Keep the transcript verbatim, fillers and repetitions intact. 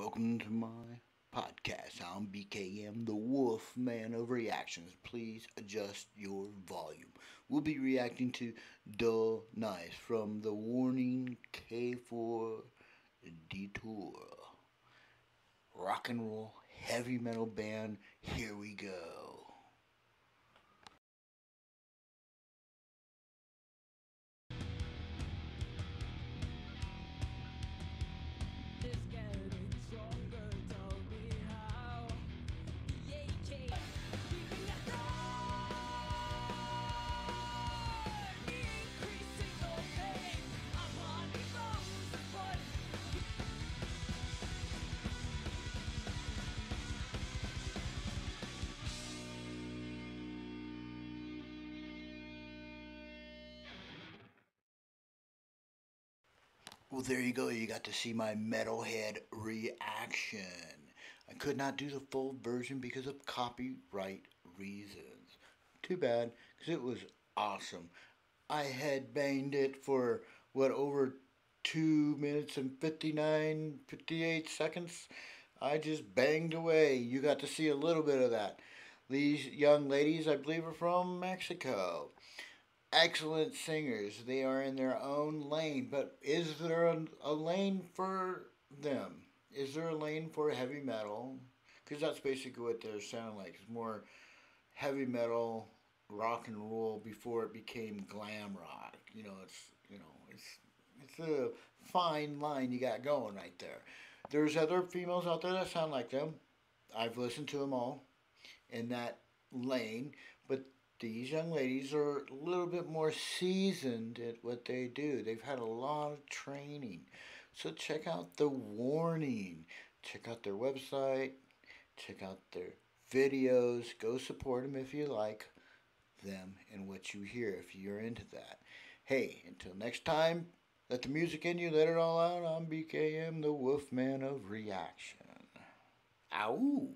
Welcome to my podcast. I'm B K M, the Wolf Man of Reactions. Please adjust your volume. We'll be reacting to Dull Knives from The Warning, K four, De(Tour). Rock and roll, heavy metal band. Here we go. Well, there you go. You got to see my metalhead reaction. I could not do the full version because of copyright reasons. Too bad, because it was awesome. I headbanged it for, what, over two minutes and fifty-nine, fifty-eight seconds? I just banged away. You got to see a little bit of that. These young ladies, I believe, are from Mexico. Excellent singers. They are in their own lane, but is there a, a lane for them? Is there a lane for heavy metal? Because that's basically what their sound like. It's more heavy metal, rock and roll before it became glam rock. You know, it's you know, it's it's a fine line you got going right there. There's other females out there that sound like them. I've listened to them all in that lane, but these young ladies are a little bit more seasoned at what they do. They've had a lot of training. So check out The Warning. Check out their website. Check out their videos. Go support them if you like them and what you hear if you're into that. Hey, until next time, let the music in you. Let it all out. I'm B K M, the Wolfman of Reaction. Ow!